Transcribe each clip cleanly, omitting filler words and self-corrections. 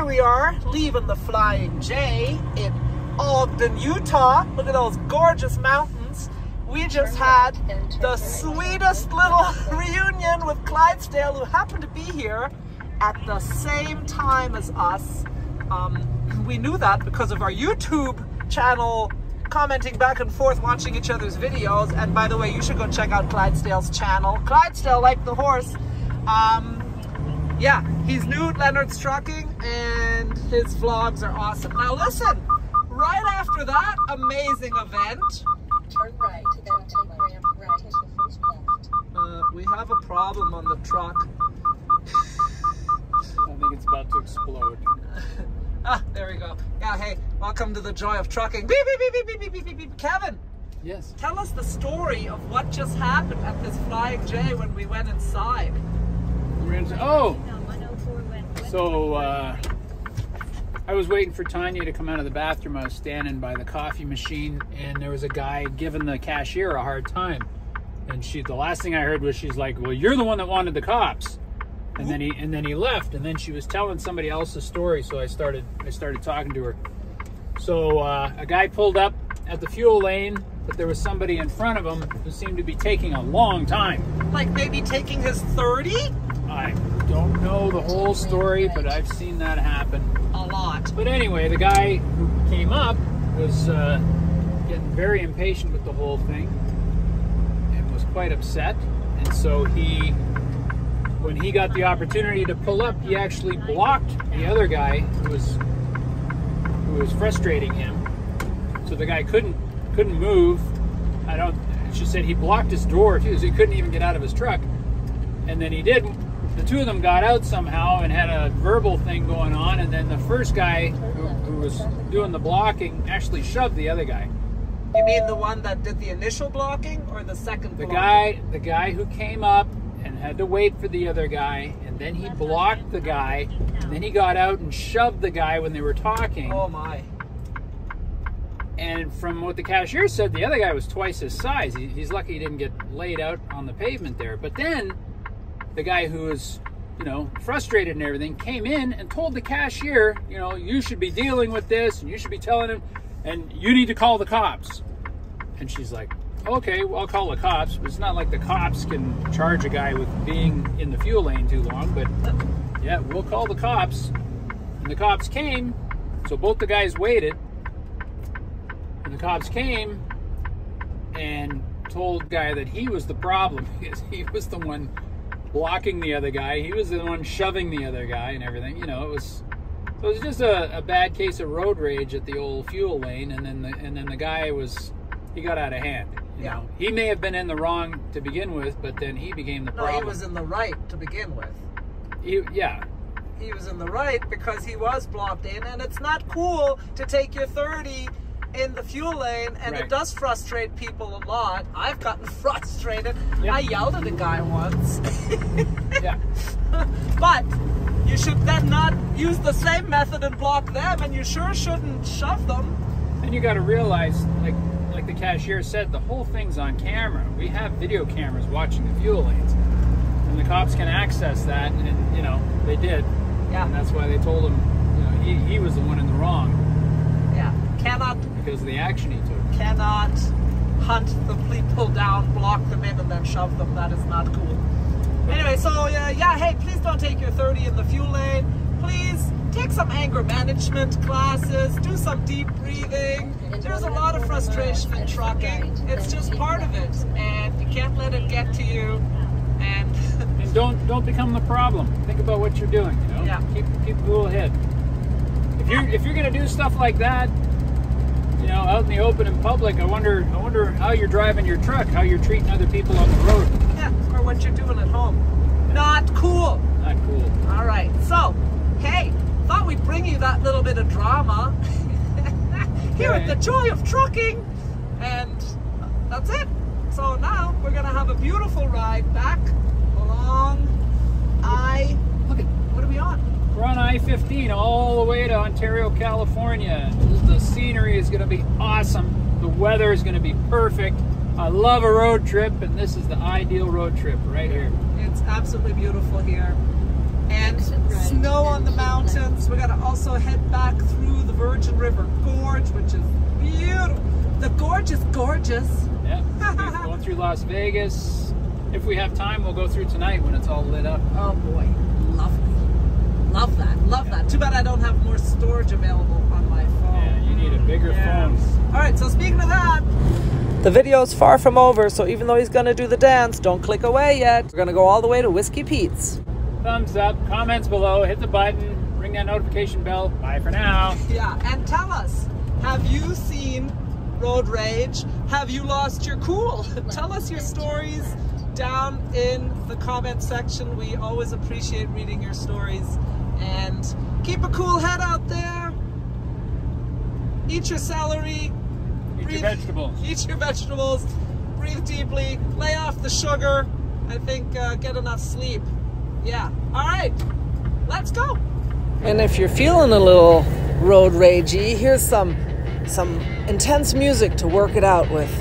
here we are, leaving the Flying J in Ogden, Utah. Look at those gorgeous mountains. We just had the sweetest little reunion with Clydesdale, who happened to be here at the same time as us. We knew that because of our YouTube channel, commenting back and forth, watching each other's videos. And by the way, you should go check out Clydesdale's channel. Clydesdale, like the horse. Yeah, he's new at Leonard's Trucking, and his vlogs are awesome. Now listen, right after that amazing event, turn right, then take ramp right as the first left. We have a problem on the truck. I think it's about to explode. Ah, there we go. Yeah, hey, welcome to the Joy of Trucking. Beep, beep, beep, beep, beep, beep, beep, beep. Kevin. Yes. Tell us the story of what just happened at this Flying J when we went inside. I was waiting for Tanya to come out of the bathroom. I was standing by the coffee machine, and there was a guy giving the cashier a hard time. And the last thing I heard was she's like, "Well, you're the one that wanted the cops." And then he left, and then she was telling somebody else a story. So I started talking to her. So a guy pulled up at the fuel lane, but there was somebody in front of him who seemed to be taking a long time. Like maybe taking his 30? I don't know the whole story, but I've seen that happen a lot. But anyway, the guy who came up was getting very impatient with the whole thing and was quite upset. And so he, when he got the opportunity to pull up, he actually blocked the other guy who was frustrating him. So the guy couldn't move. She said he blocked his door too, so he couldn't even get out of his truck. And then he did. The two of them got out somehow and had a verbal thing going on. And then the first guy who was doing the blocking actually shoved the other guy. You mean the one that did the initial blocking, or the second blocking? The guy who came up and had to wait for the other guy, and then he blocked the guy, and then he got out and shoved the guy when they were talking. Oh my. And from what the cashier said, the other guy was twice his size. He's lucky he didn't get laid out on the pavement there. But then the guy who was, you know, frustrated and everything came in and told the cashier, you know, you should be dealing with this, and you should be telling him, and you need to call the cops. And she's like, okay, well, I'll call the cops. But it's not like the cops can charge a guy with being in the fuel lane too long. But yeah, we'll call the cops. And the cops came. So both the guys waited. The cops came and told the guy that he was the problem, because he was the one blocking the other guy, he was the one shoving the other guy and everything. You know, it was just a bad case of road rage at the old fuel lane. And then the guy he got out of hand. You know, he may have been in the wrong to begin with, but then he became the problem. No, he was in the right to begin with. He was in the right because he was blocked in, and it's not cool to take your 30 in the fuel lane, and right. It does frustrate people a lot. I've gotten frustrated. Yep. I yelled at a guy once. Yeah. But you should then not use the same method and block them, and you sure shouldn't shove them. And you got to realize, like the cashier said, the whole thing's on camera. We have video cameras watching the fuel lanes, and the cops can access that, and you know, they did. Yeah. And that's why they told him, you know, he was the one in the wrong. Yeah. Because of the action he took. Cannot hunt the people down, block them in, and then shove them. That is not cool. Anyway, so yeah, hey, please don't take your 30 in the fuel lane. Please take some anger management classes. Do some deep breathing. There's a lot of frustration in trucking. It's just part of it, and you can't let it get to you. And don't become the problem. Think about what you're doing. You know? Yeah. Keep a cool head. If you're gonna do stuff like that, you know, out in the open and public, I wonder how you're driving your truck, how you're treating other people on the road. Yeah, or what you're doing at home. Yeah. Not cool. Not cool. All right. So, hey, thought we'd bring you that little bit of drama here at the Joy of Trucking, and that's it. So now we're gonna have a beautiful ride back along What are we on? We're on I-15 all the way to Ontario, California. The scenery is going to be awesome. The weather is going to be perfect. I love a road trip, and this is the ideal road trip right here. It's absolutely beautiful here. And snow on the mountains. We're going to also also head back through the Virgin River Gorge, which is beautiful. The gorge is gorgeous. Yeah, we're going through Las Vegas. If we have time, we'll go through tonight when it's all lit up. Oh boy, lovely. Love that, love that. Too bad I don't have more storage available on my phone. Yeah, you need a bigger phone. All right, so speaking of that, the video's far from over, so even though he's gonna do the dance, don't click away yet. We're gonna go all the way to Whiskey Pete's. Thumbs up, comments below, hit the button, ring that notification bell. Bye for now. Yeah, and tell us, have you seen road rage? Have you lost your cool? Tell us your stories down in the comment section. We always appreciate reading your stories. And keep a cool head out there. Eat your celery. Eat your vegetables, breathe deeply, lay off the sugar, I think get enough sleep. Yeah, all right, let's go. And if you're feeling a little road ragey, here's some intense music to work it out with.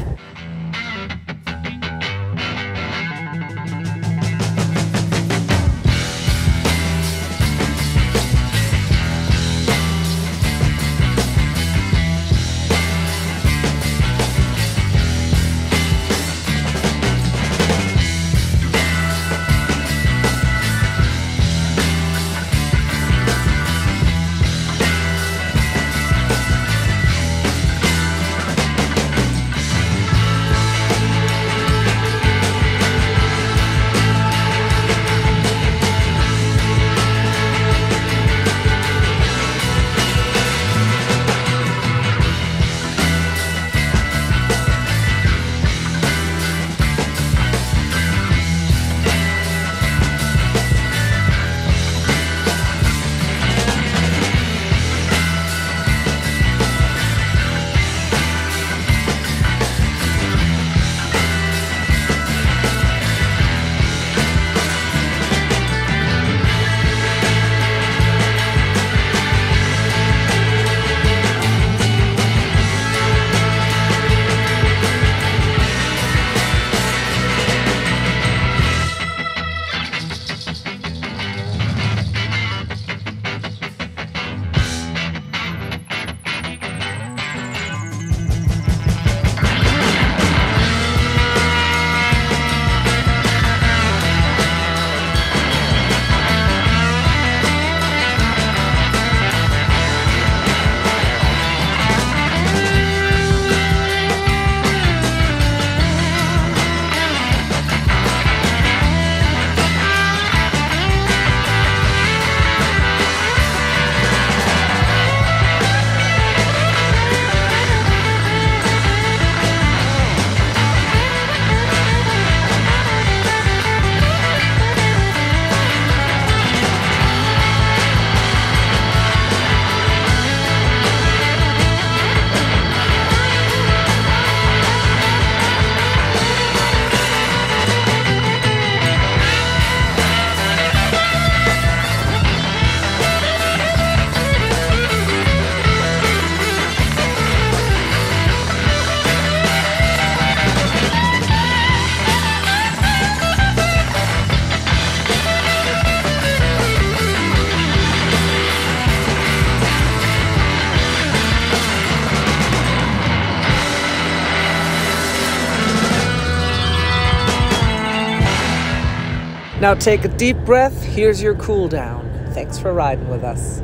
Now take a deep breath, here's your cool down. Thanks for riding with us.